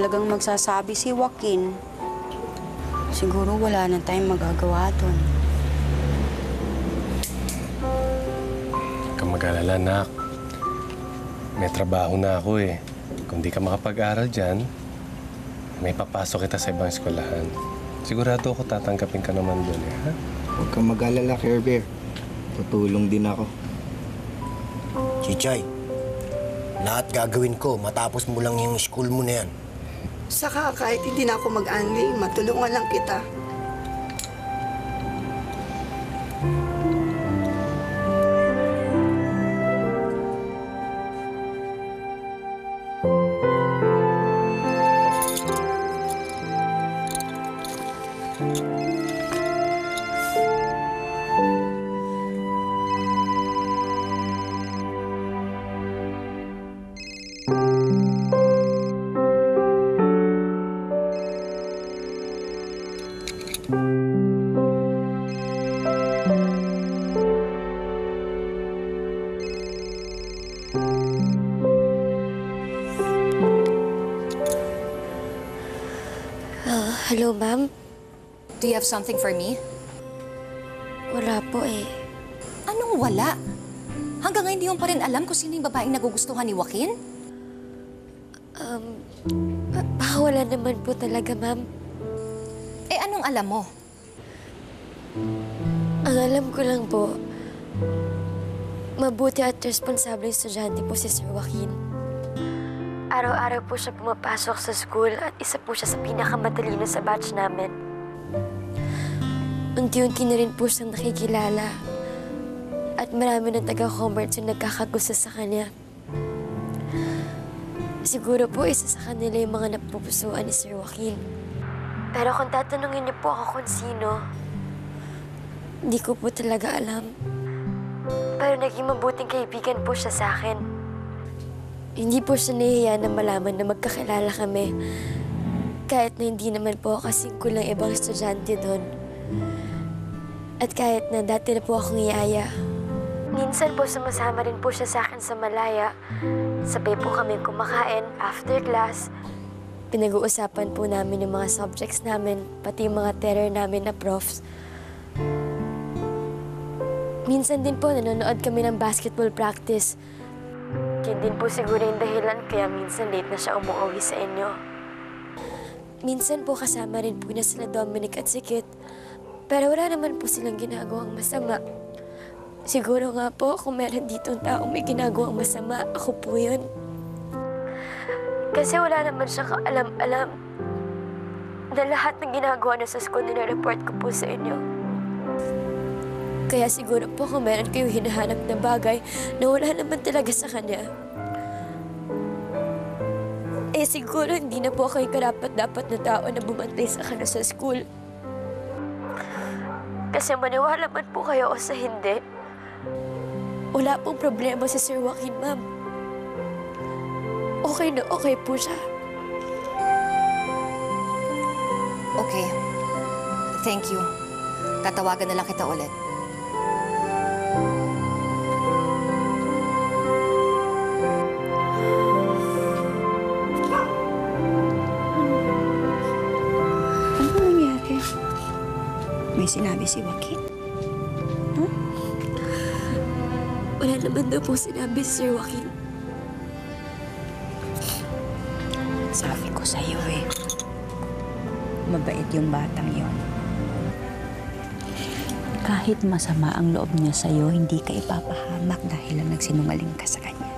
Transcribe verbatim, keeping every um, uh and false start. talagang magsasabi si Joaquin, siguro wala na tayong magagawa doon. Huwag kang mag-alala, nak. May trabaho na ako eh. Kung di ka makapag-aral dyan, may papasok kita sa ibang eskwelahan. Sigurado ako tatanggapin ka naman doon eh, ha? Huwag kang mag-alala, Care Bear. Tutulong din ako. Chichay, lahat gagawin ko matapos mo lang yung school mo na yan. Saka kahit hindi na ako mag-anli, matulungan lang kita. Uh, hello, ma'am. Do you have something for me? Wala po eh. Anong wala? Hanggang ngayon di mo pa rin alam kung sino yung babaeng nagugustuhan ni Joaquin? Um, wala naman po talaga, ma'am. Eh, anong alam mo? Ang alam ko lang po, mabuti at responsableng estudyante po si Sir Joaquin. Araw-araw po siya pumapasok sa school at isa po siya sa pinakamatalino sa batch namin. Unti-unti na rin po siyang nakikilala at marami ng taga-Commerce yung nagkakagusto sa kanya. Siguro po isa sa kanila yung mga napupusuan ni Sir Joaquin. Pero kung tatanungin niyo po ako kung sino, hindi ko po talaga alam. Pero naging mabuting kaibigan po siya sa akin. Hindi po siya nahihiya na malaman na magkakilala kami. Kahit na hindi naman po kasing kulang ibang estudyante doon. At kahit na dati na po akong iyaya. Minsan po sumasama rin po siya sa akin sa Malaya. Sabay po kami kumakain after class. Pinag-uusapan po namin yung mga subjects namin, pati yung mga terror namin na profs. Minsan din po, nanonood kami ng basketball practice. Yun din po siguro yung dahilan kaya minsan late na siya umuwi sa inyo. Minsan po kasama rin po na sila Dominic at si Kit. Pero wala naman po silang ginagawang masama. Siguro nga po, kung meron dito ang taong may ginagawang masama, ako po yun. Kasi wala naman siya kaalam-alam na lahat ng ginagawa na sa school na report ko po sa inyo. Kaya siguro po kung meron kayong hinahanap na bagay na wala naman talaga sa kanya. Eh siguro hindi na po kayo karapat-dapat na tao na bumantay sa kanya sa school. Kasi maniwala man po kayo o sa hindi, wala pong problema si Sir Joaquin, ma'am. Okay na okay po siya. Okay. Thank you. Tatawagan na lang kita ulit. Ano ba nangyari? May sinabi si Joaquin? Huh? Wala naman daw po sinabi si Sir Joaquin. Sabi ko sa'yo eh, mabait yung batang yon. Kahit masama ang loob niya sa'yo, hindi ka ipapahamak dahil lang nagsinungaling ka sa kanya.